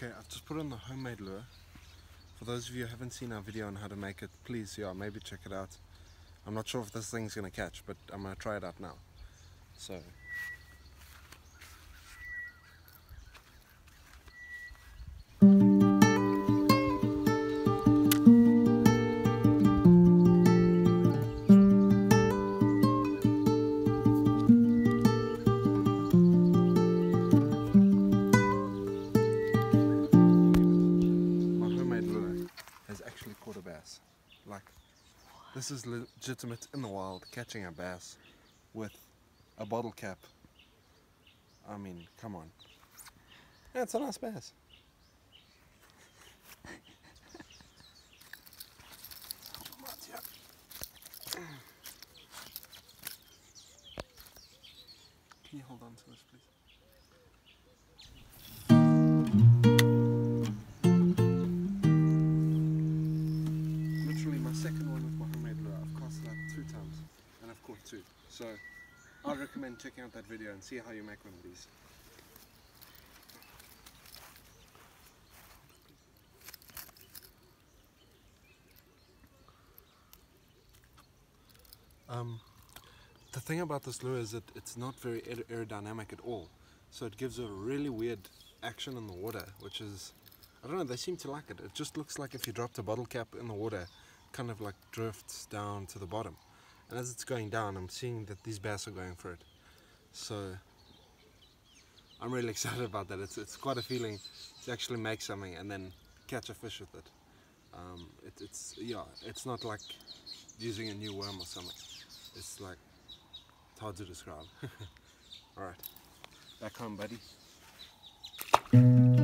Okay, I've just put on the homemade lure. For those of you who haven't seen our video on how to make it, please, maybe check it out. I'm not sure if this thing's going to catch, but I'm going to try it out now. So, a bass. Like, this is legitimate in the wild, catching a bass with a bottle cap. I mean, come on. Yeah, it's a nice bass. Can you hold on to this, please? Second one with my homemade lure. I've cast it out 2 times and I've caught 2. So I recommend checking out that video and see how you make one of these. The thing about this lure is that it's not very aerodynamic at all. So it gives a really weird action in the water, which is, I don't know, they seem to like it. It just looks like if you dropped a bottle cap in the water, kind of like drifts down to the bottom, and as it's going down I'm seeing that these bass are going for it, so I'm really excited about that. It's quite a feeling to actually make something and then catch a fish with it. It's not like using a new worm or something. It's like, it's hard to describe. Alright, back home, buddy.